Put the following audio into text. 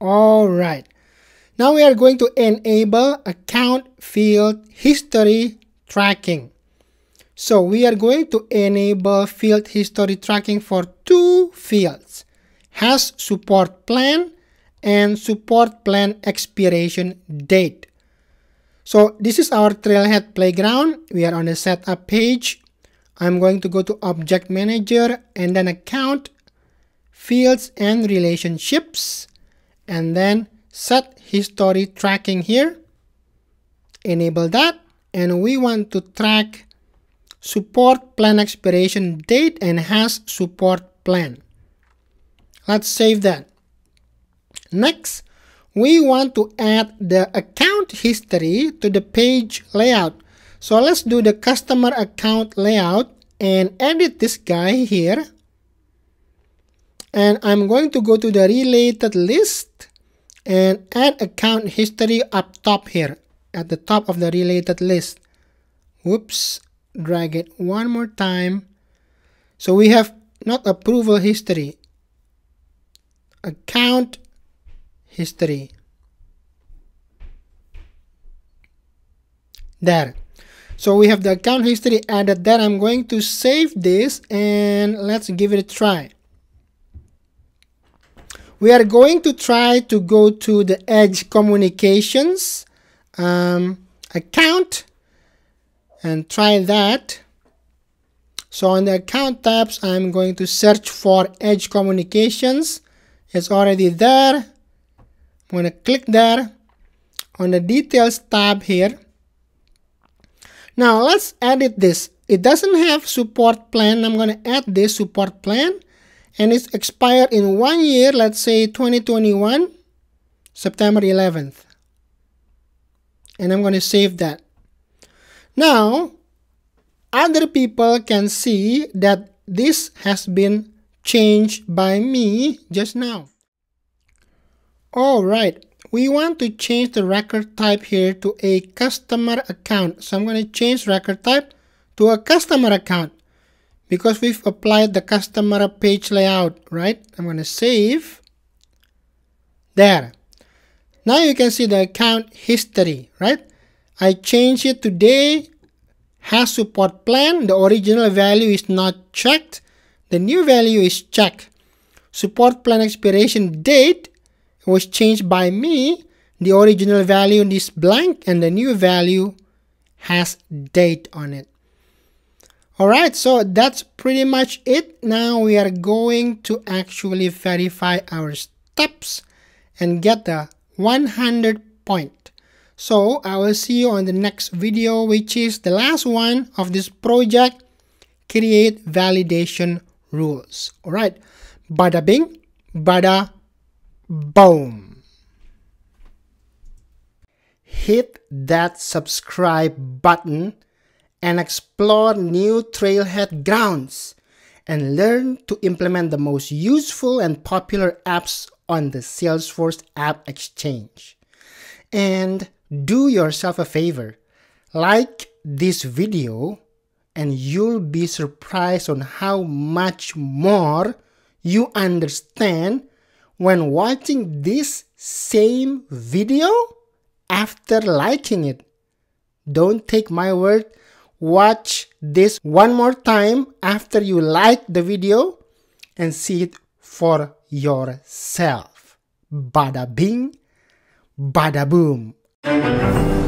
All right. Now we are going to enable account field history tracking. So we are going to enable field history tracking for two fields, has support plan and support plan expiration date. So this is our Trailhead playground. We are on the setup page. I'm going to go to Object Manager and then Account, Fields and Relationships, and then set history tracking here. Enable that, and we want to track support plan expiration date and has support plan. Let's save that. Next, we want to add the account history to the page layout. So let's do the customer account layout and edit this guy here. And I'm going to go to the related list and add account history up top here at the top of the related list. Whoops, drag it one more time. So we have not approval history, account history. There. So we have the account history added there. I'm going to save this and let's give it a try. We are going to try to go to the Edge Communications account and try that. So on the account tabs, I'm going to search for Edge Communications. It's already there. I'm going to click there. On the details tab here. Now let's edit this. It doesn't have support plan. I'm going to add this support plan, and it's expired in 1 year. Let's say 2021, September 11th. And I'm going to save that. Now, other people can see that this has been changed by me just now. All right. We want to change the record type here to a customer account. So I'm going to change record type to a customer account because we've applied the customer page layout, right? I'm going to save. There. Now you can see the account history, right? I changed it today. Has support plan. The original value is not checked. The new value is checked. Support plan expiration date was changed by me. The original value is blank and the new value has date on it. Alright, so that's pretty much it. Now we are going to actually verify our steps and get the 100 point. So I will see you on the next video, which is the last one of this project, create validation rules. Alright, bada bing, bada boom. Hit that subscribe button and explore new Trailhead grounds and learn to implement the most useful and popular apps on the Salesforce App Exchange. And do yourself a favor, like this video and you'll be surprised on how much more you understand when watching this same video after liking it. Don't take my word. Watch this one more time after you like the video and see it for yourself. Bada bing, bada boom.